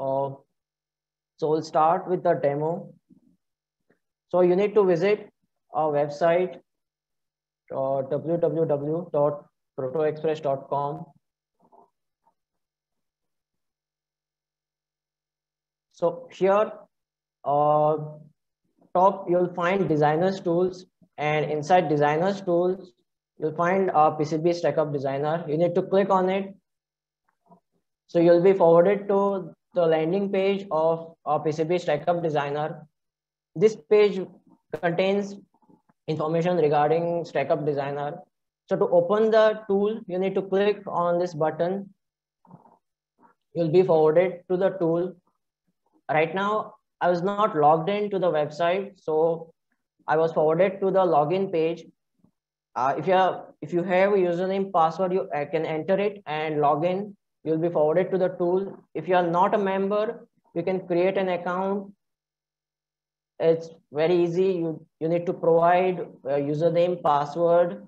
So we'll start with the demo. So you need to visit our website, www.protoexpress.com. So here, top, you'll find designers tools, and inside designers tools, you'll find PCB Stackup Designer. You need to click on it. So you'll be forwarded to the landing page of PCB Stackup Designer. This page contains information regarding Stackup Designer. So to open the tool, you need to click on this button. You'll be forwarded to the tool. Right now, I was not logged into the website, so I was forwarded to the login page. If you have a username, password, you can enter it and log in. You'll be forwarded to the tool. If you are not a member, you can create an account. It's very easy. You need to provide a username, password,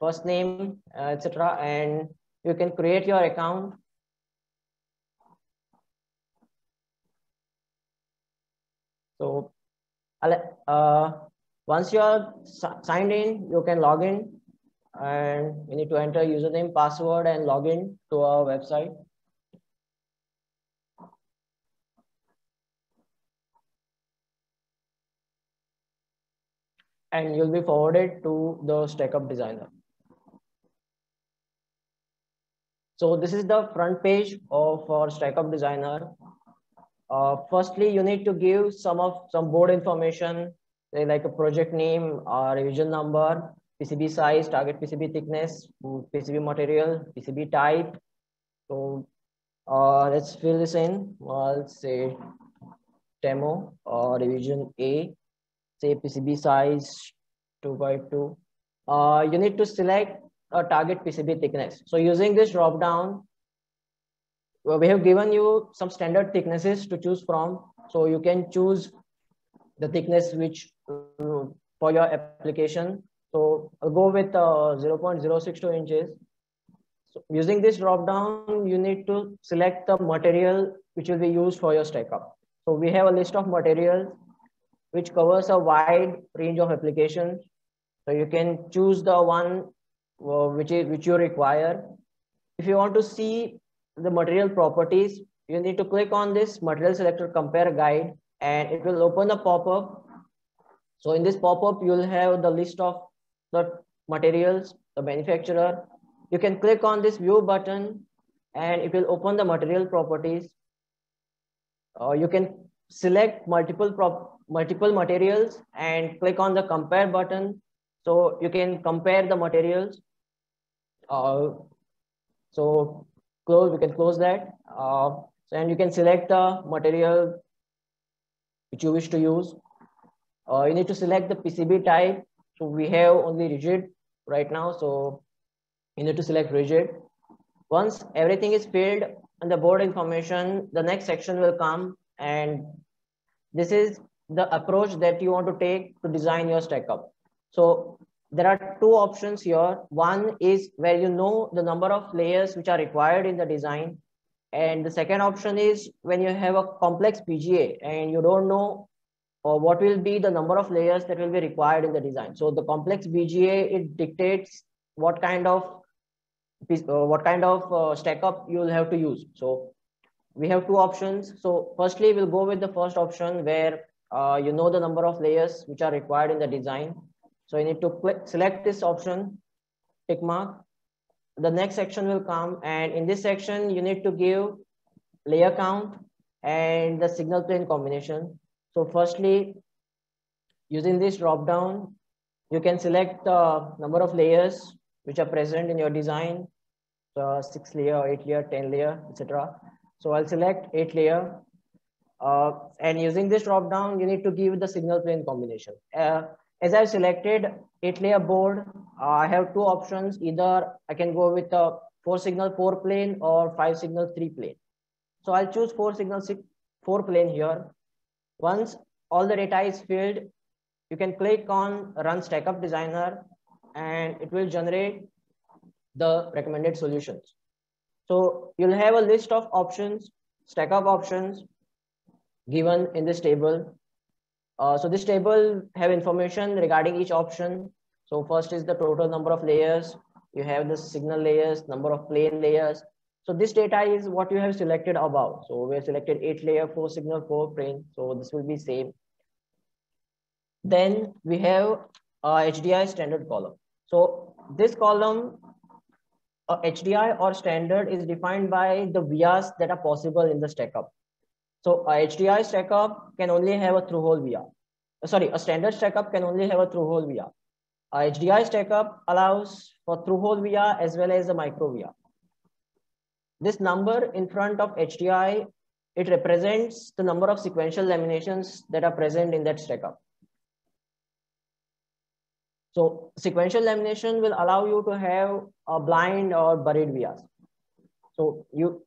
first name, etc. And you can create your account. So once you are signed in, you can log in, and you need to enter username, password, and log in to our website. And you'll be forwarded to the Stackup Designer. So this is the front page of our Stackup Designer. Firstly, you need to give some board information, like a project name, revision number, PCB size, target PCB thickness, PCB material, PCB type. So let's fill this in. I'll say demo or revision A. Say PCB size 2x2. You need to select a target PCB thickness. So using this drop down, we have given you some standard thicknesses to choose from. So you can choose the thickness which for your application. So I'll go with 0.062 inches. So using this drop down, you need to select the material which will be used for your stack up. So we have a list of materials which covers a wide range of applications. So you can choose the one which you require. If you want to see the material properties, you need to click on this material selector compare guide, and it will open a pop-up. So in this pop-up, you'll have the list of the materials, the manufacturer. You can click on this view button and it will open the material properties. You can select multiple materials and click on the compare button. So you can compare the materials. We can close that. And you can select the material which you wish to use. You need to select the PCB type. So we have only rigid right now. So you need to select rigid. Once everything is filled and the board information, the next section will come. And this is the approach that you want to take to design your stack up. So there are two options here. One is where you know the number of layers which are required in the design. And the second option is when you have a complex PGA and you don't know what will be the number of layers that will be required in the design. So the complex BGA, it dictates what kind of stack up you will have to use. So we have two options. So firstly, we'll go with the first option where you know the number of layers which are required in the design. So you need to select this option, tick mark. The next section will come, and in this section, you need to give layer count and the signal plane combination. So firstly, using this drop down, you can select the number of layers which are present in your design, 6 layer, 8 layer, 10 layer, etc. So I'll select 8 layer. And using this drop down, you need to give the signal plane combination. As I've selected 8-layer board, I have two options. Either I can go with a 4-signal 4-plane or 5-signal 3-plane. So I'll choose 4-signal 4-plane here. Once all the data is filled, you can click on Run Stackup Designer and it will generate the recommended solutions. So you'll have a list of options stack up options given in this table. So this table have information regarding each option. So first is the total number of layers. You have the signal layers, number of plane layers. So this data is what you have selected above. So we have selected 8 layer, 4 signal, 4 plane. So this will be same. Then we have HDI standard column. So this column, HDI or standard, is defined by the vias that are possible in the stackup. So a HDI stackup can only have a through-hole via. Sorry, a standard stackup can only have a through-hole via. A HDI stackup allows for through-hole via as well as a micro via. This number in front of HDI, it represents the number of sequential laminations that are present in that stackup. So sequential lamination will allow you to have a blind or buried vias. So you,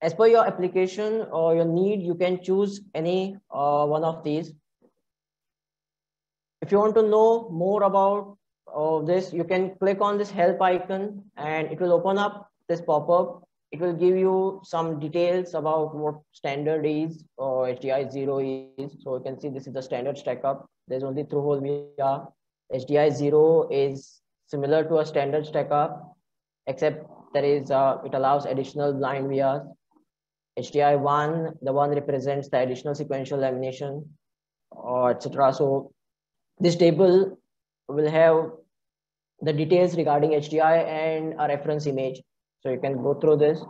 as per your application or your need, you can choose any one of these. If you want to know more about this, you can click on this help icon and it will open up this pop-up. It will give you some details about what standard is or HDI 0 is. So you can see this is the standard stackup. There's only through-hole via. HDI 0 is similar to a standard stackup, except there is it allows additional blind vias. HDI 1, the one represents the additional sequential lamination, or etc. So this table will have the details regarding HDI and a reference image. So you can go through this.